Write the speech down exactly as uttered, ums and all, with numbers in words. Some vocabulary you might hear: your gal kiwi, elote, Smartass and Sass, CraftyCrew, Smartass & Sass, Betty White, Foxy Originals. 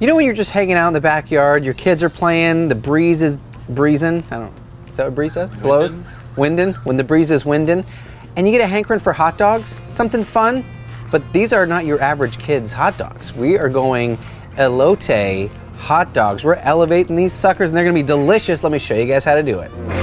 You know when you're just hanging out in the backyard, your kids are playing, the breeze is breezing. I don't know. Is that what breeze says? Blows? Windin'. When the breeze is windin'. And you get a hankering for hot dogs, something fun. But these are not your average kids' hot dogs. We are going elote hot dogs. We're elevating these suckers and they're gonna be delicious. Let me show you guys how to do it.